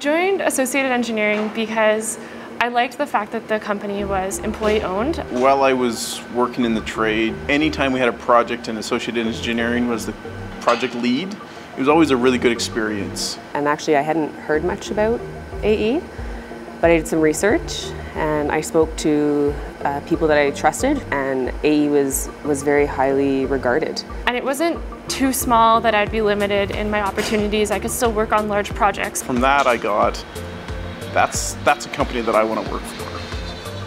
joined Associated Engineering because I liked the fact that the company was employee-owned. While I was working in the trade, anytime we had a project and Associated Engineering was the project lead, it was always a really good experience. And actually I hadn't heard much about AE, but I did some research and I spoke to people that I trusted, and AE was very highly regarded. And it wasn't too small that I'd be limited in my opportunities. I could still work on large projects. From that I got, that's a company that I want to work for.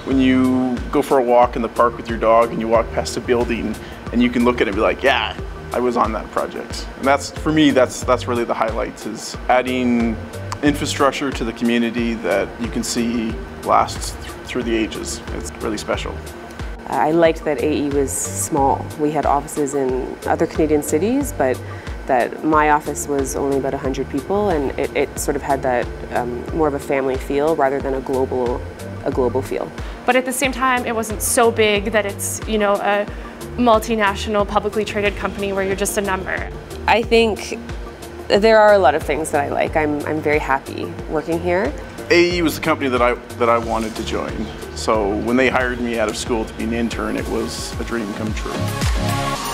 When you go for a walk in the park with your dog and you walk past a building and you can look at it and be like, yeah, I was on that project. And that's, for me, that's really the highlights, is adding infrastructure to the community that you can see lasts through the ages. It's really special. I liked that AE was small. We had offices in other Canadian cities, but that my office was only about 100 people, and it sort of had that more of a family feel rather than a global feel. But at the same time, it wasn't so big that it's, you know, a multinational publicly traded company where you're just a number. I think there are a lot of things that I like. I'm very happy working here. AE was the company that I wanted to join. So when they hired me out of school to be an intern, it was a dream come true.